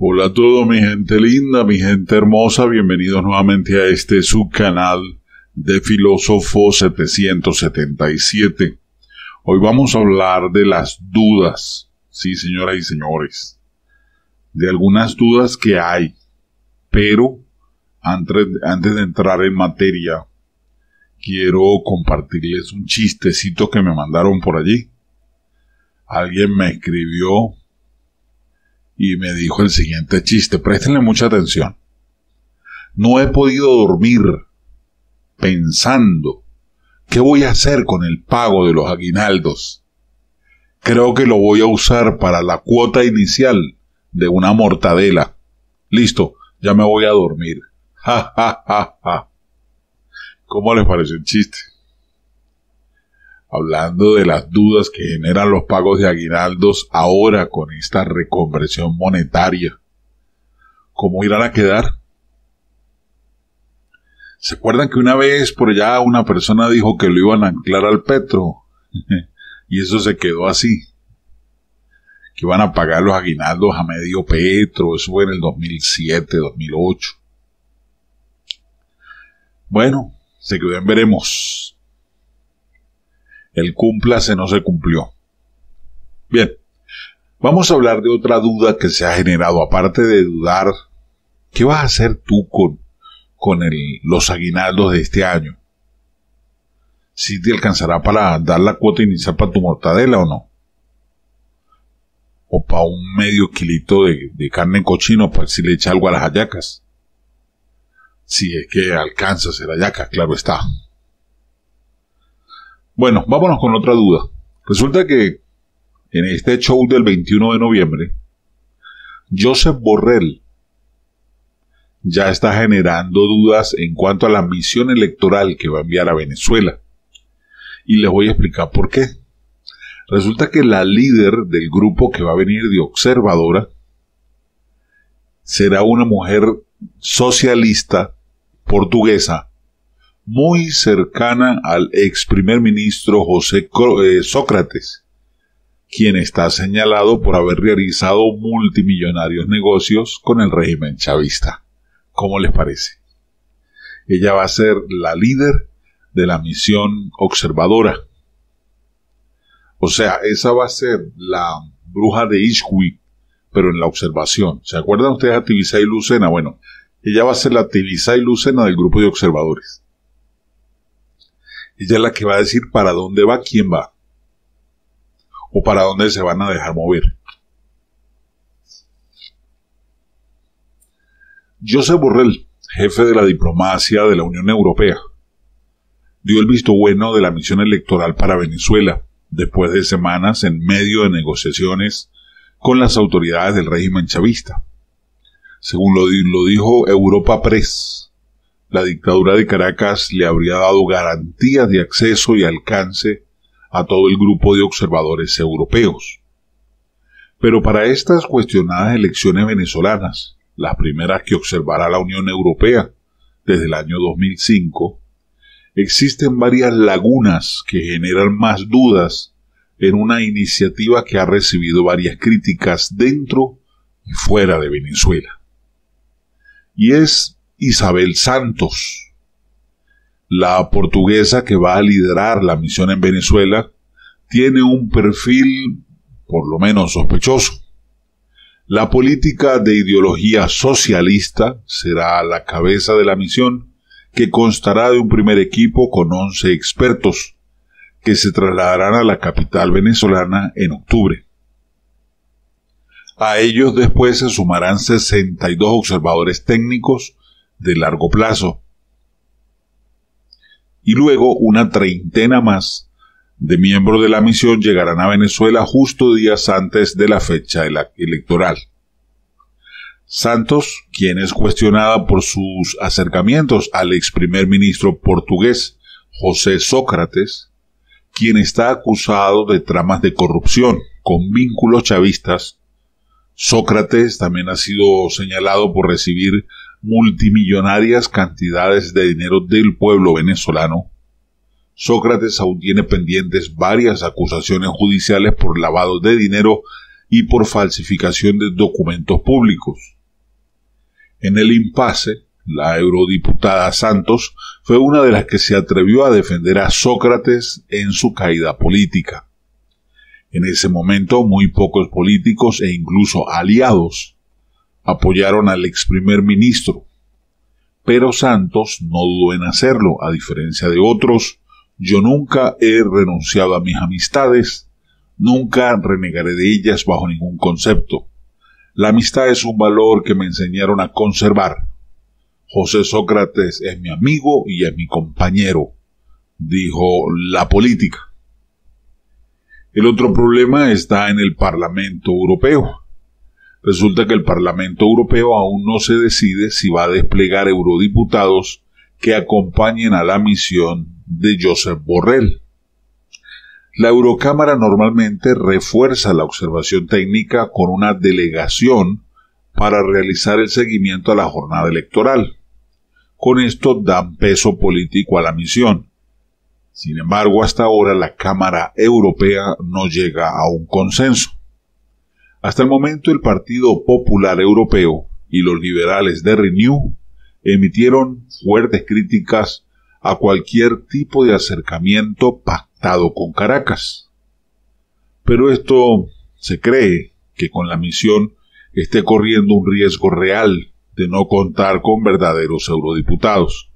Hola a todos, mi gente linda, mi gente hermosa, bienvenidos nuevamente a este subcanal de Filósofo 777. Hoy vamos a hablar de las dudas, sí, señoras y señores, de algunas dudas que hay, pero antes de entrar en materia, quiero compartirles un chistecito que me mandaron por allí. Alguien me escribió y me dijo el siguiente chiste, préstenle mucha atención. No he podido dormir pensando qué voy a hacer con el pago de los aguinaldos. Creo que lo voy a usar para la cuota inicial de una mortadela. Listo, ya me voy a dormir. Ja, ja, ja, ja. ¿Cómo les pareció el chiste? Hablando de las dudas que generan los pagos de aguinaldos ahora con esta reconversión monetaria, ¿cómo irán a quedar? ¿Se acuerdan que una vez por allá una persona dijo que lo iban a anclar al Petro? Y eso se quedó así. Que iban a pagar los aguinaldos a medio Petro, eso fue en el 2007, 2008. Bueno, se quedó en veremos. El cúmplase no se cumplió. Bien, vamos a hablar de otra duda que se ha generado. Aparte de dudar, ¿qué vas a hacer tú con los aguinaldos de este año? ¿Si te alcanzará para dar la cuota inicial para tu mortadela o no? ¿O para un medio kilito de carne en cochino para si le echa algo a las hallacas? Si es que alcanza a ser hallaca, claro está. Bueno, vámonos con otra duda. Resulta que en este show del 21 de noviembre, Josep Borrell ya está generando dudas en cuanto a la misión electoral que va a enviar a Venezuela. Y les voy a explicar por qué. Resulta que la líder del grupo que va a venir de observadora será una mujer socialista portuguesa, muy cercana al ex primer ministro José Sócrates, quien está señalado por haber realizado multimillonarios negocios con el régimen chavista. ¿Cómo les parece? Ella va a ser la líder de la misión observadora. O sea, esa va a ser la bruja de Ishwi, pero en la observación. ¿Se acuerdan ustedes a Tibisay Lucena? Bueno, ella va a ser la Tibisay Lucena del grupo de observadores. Ella es la que va a decir para dónde va, quién va, o para dónde se van a dejar mover. Josep Borrell, jefe de la diplomacia de la Unión Europea, dio el visto bueno de la misión electoral para Venezuela, después de semanas en medio de negociaciones con las autoridades del régimen chavista. Según lo dijo Europa Press, la dictadura de Caracas le habría dado garantías de acceso y alcance a todo el grupo de observadores europeos. Pero para estas cuestionadas elecciones venezolanas, las primeras que observará la Unión Europea desde el año 2005, existen varias lagunas que generan más dudas en una iniciativa que ha recibido varias críticas dentro y fuera de Venezuela. Y es Isabel Santos, la portuguesa que va a liderar la misión en Venezuela, tiene un perfil por lo menos sospechoso. La política de ideología socialista será la cabeza de la misión, que constará de un primer equipo con 11 expertos, que se trasladarán a la capital venezolana en octubre. A ellos después se sumarán 62 observadores técnicos de largo plazo y luego una treintena más de miembros de la misión llegarán a Venezuela justo días antes de la fecha electoral. Santos, quien es cuestionada por sus acercamientos al ex primer ministro portugués José Sócrates, quien está acusado de tramas de corrupción con vínculos chavistas. Sócrates también ha sido señalado por recibir multimillonarias cantidades de dinero del pueblo venezolano. Sócrates aún tiene pendientes varias acusaciones judiciales por lavado de dinero y por falsificación de documentos públicos. En el impasse, la eurodiputada Santos fue una de las que se atrevió a defender a Sócrates en su caída política. En ese momento, muy pocos políticos e incluso aliados apoyaron al ex primer ministro, pero Santos no dudó en hacerlo. A diferencia de otros, yo nunca he renunciado a mis amistades, nunca renegaré de ellas bajo ningún concepto. La amistad es un valor que me enseñaron a conservar. José Sócrates es mi amigo y es mi compañero, dijo la política. El otro problema está en el Parlamento Europeo. Resulta que el Parlamento Europeo aún no se decide si va a desplegar eurodiputados que acompañen a la misión de Josep Borrell. La Eurocámara normalmente refuerza la observación técnica con una delegación para realizar el seguimiento a la jornada electoral. Con esto dan peso político a la misión. Sin embargo, hasta ahora la Cámara Europea no llega a un consenso. Hasta el momento, el Partido Popular Europeo y los liberales de Renew emitieron fuertes críticas a cualquier tipo de acercamiento pactado con Caracas. Pero esto se cree que con la misión esté corriendo un riesgo real de no contar con verdaderos eurodiputados.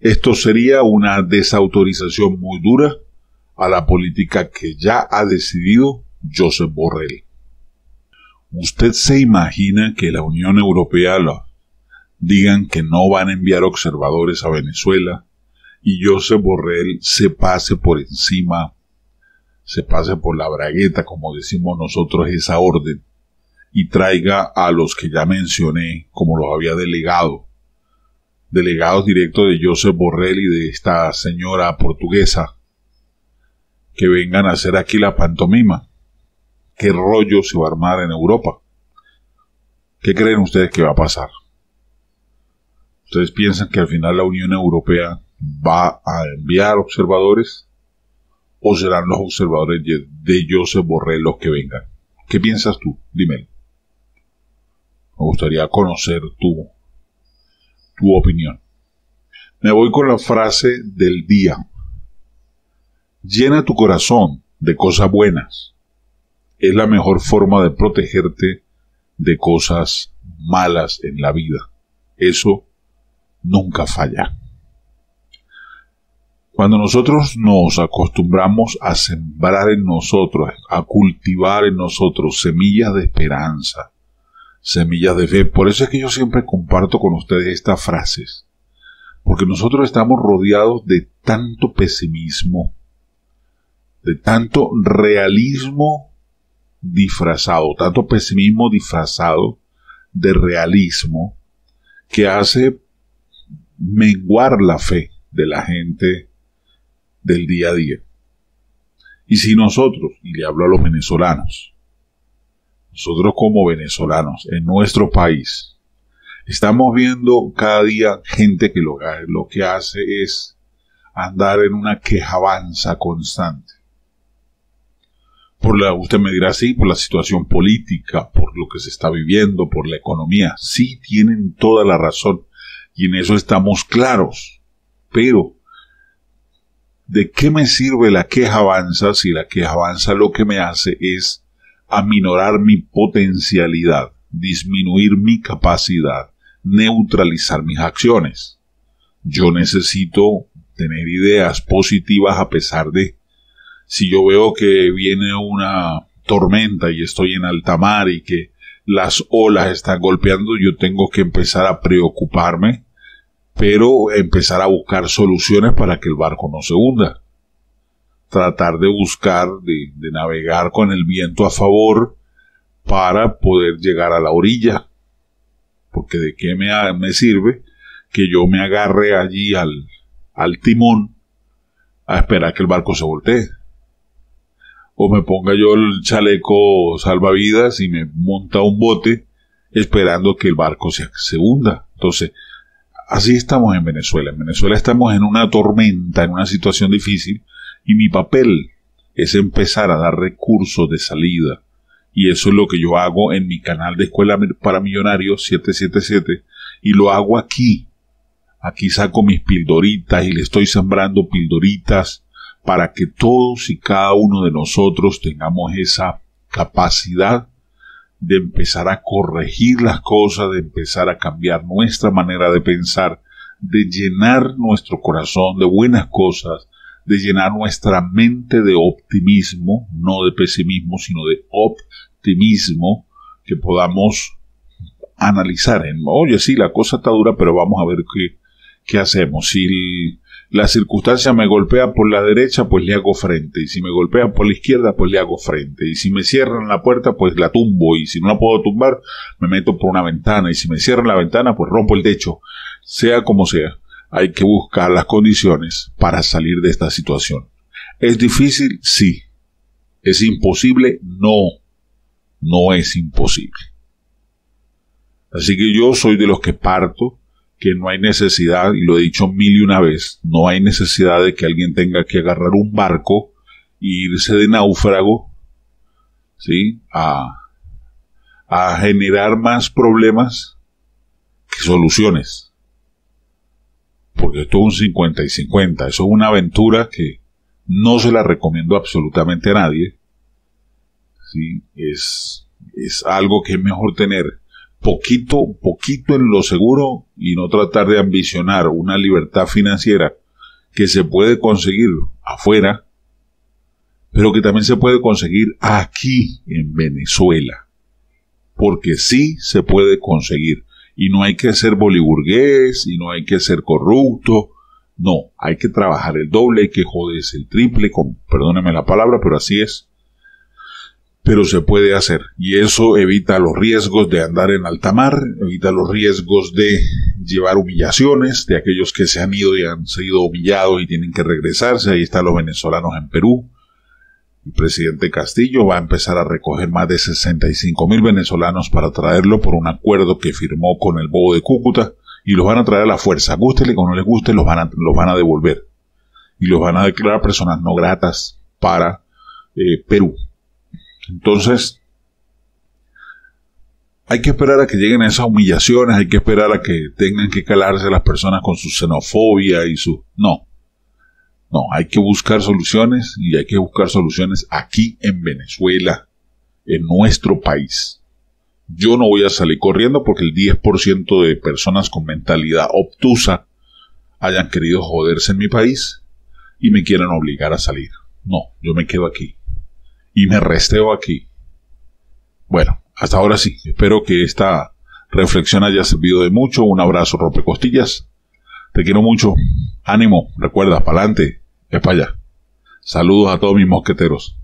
Esto sería una desautorización muy dura a la política que ya ha decidido Josep Borrell. ¿Usted se imagina que la Unión Europea lo digan que no van a enviar observadores a Venezuela y Josep Borrell se pase por la bragueta, como decimos nosotros, esa orden, y traiga a los que ya mencioné como los había delegado, delegados directos de Josep Borrell y de esta señora portuguesa, que vengan a hacer aquí la pantomima? ¿Qué rollo se va a armar en Europa? ¿Qué creen ustedes que va a pasar? ¿Ustedes piensan que al final la Unión Europea va a enviar observadores? ¿O serán los observadores de Josep Borrell los que vengan? ¿Qué piensas tú? Dímelo. Me gustaría conocer tu opinión. Me voy con la frase del día. Llena tu corazón de cosas buenas. Es la mejor forma de protegerte de cosas malas en la vida. Eso nunca falla. Cuando nosotros nos acostumbramos a sembrar en nosotros, a cultivar en nosotros semillas de esperanza, semillas de fe. Por eso es que yo siempre comparto con ustedes estas frases, porque nosotros estamos rodeados de tanto pesimismo, de tanto realismo disfrazado, tanto pesimismo disfrazado de realismo, que hace menguar la fe de la gente del día a día. Y si nosotros, y le hablo a los venezolanos, nosotros como venezolanos en nuestro país estamos viendo cada día gente que lo que hace es andar en una quejabanza constante. Usted me dirá, sí, por la situación política, por lo que se está viviendo, por la economía. Sí, tienen toda la razón y en eso estamos claros. Pero ¿de qué me sirve la quejabanza si la quejabanza lo que me hace es aminorar mi potencialidad, disminuir mi capacidad, neutralizar mis acciones? Yo necesito tener ideas positivas a pesar de, si yo veo que viene una tormenta y estoy en alta mar y que las olas están golpeando, yo tengo que empezar a preocuparme, pero empezar a buscar soluciones para que el barco no se hunda. Tratar de buscar, de navegar con el viento a favor para poder llegar a la orilla. Porque de qué me sirve que yo me agarre allí al timón a esperar que el barco se voltee. O me ponga yo el chaleco salvavidas y me monta un bote esperando que el barco se hunda. Entonces, así estamos en Venezuela. En Venezuela estamos en una tormenta, en una situación difícil. Y mi papel es empezar a dar recursos de salida, y eso es lo que yo hago en mi canal de Escuela para Millonarios 777, y lo hago aquí. Aquí saco mis pildoritas y le estoy sembrando pildoritas para que todos y cada uno de nosotros tengamos esa capacidad de empezar a corregir las cosas, de empezar a cambiar nuestra manera de pensar, de llenar nuestro corazón de buenas cosas, de llenar nuestra mente de optimismo, no de pesimismo, sino de optimismo, que podamos analizar en, oye, sí, la cosa está dura, pero vamos a ver qué hacemos. Si la circunstancia me golpea por la derecha, pues le hago frente, y si me golpea por la izquierda, pues le hago frente, y si me cierran la puerta, pues la tumbo, y si no la puedo tumbar, me meto por una ventana, y si me cierran la ventana, pues rompo el techo. Sea como sea, hay que buscar las condiciones para salir de esta situación. ¿Es difícil? Sí. ¿Es imposible? No, no es imposible. Así que yo soy de los que parto que no hay necesidad, y lo he dicho mil y una vez, no hay necesidad de que alguien tenga que agarrar un barco e irse de náufrago, ¿sí?, a generar más problemas que soluciones. Porque esto es un 50 y 50, eso es una aventura que no se la recomiendo absolutamente a nadie, ¿sí? Es algo que es mejor tener poquito en lo seguro y no tratar de ambicionar una libertad financiera que se puede conseguir afuera, pero que también se puede conseguir aquí en Venezuela, porque sí se puede conseguir, y no hay que ser boliburgués, y no hay que ser corrupto, no, hay que trabajar el doble, hay que joderse el triple, perdónenme la palabra, pero así es. Pero se puede hacer, y eso evita los riesgos de andar en alta mar, evita los riesgos de llevar humillaciones de aquellos que se han ido y han sido humillados y tienen que regresarse. Ahí están los venezolanos en Perú. El presidente Castillo va a empezar a recoger más de 65.000 venezolanos para traerlo por un acuerdo que firmó con el bobo de Cúcuta, y los van a traer a la fuerza, gústele o no les guste, los van a devolver y los van a declarar personas no gratas para Perú. Entonces, hay que esperar a que lleguen esas humillaciones, hay que esperar a que tengan que calarse las personas con su xenofobia y su... No, hay que buscar soluciones, y hay que buscar soluciones aquí en Venezuela, en nuestro país. Yo no voy a salir corriendo porque el 10% de personas con mentalidad obtusa hayan querido joderse en mi país y me quieran obligar a salir. No, yo me quedo aquí. Y me resteo aquí. Bueno, hasta ahora sí. Espero que esta reflexión haya servido de mucho. Un abrazo, rompecostillas. Te quiero mucho. Ánimo. Recuerda, pa'lante. Es para allá. Saludos a todos mis mosqueteros.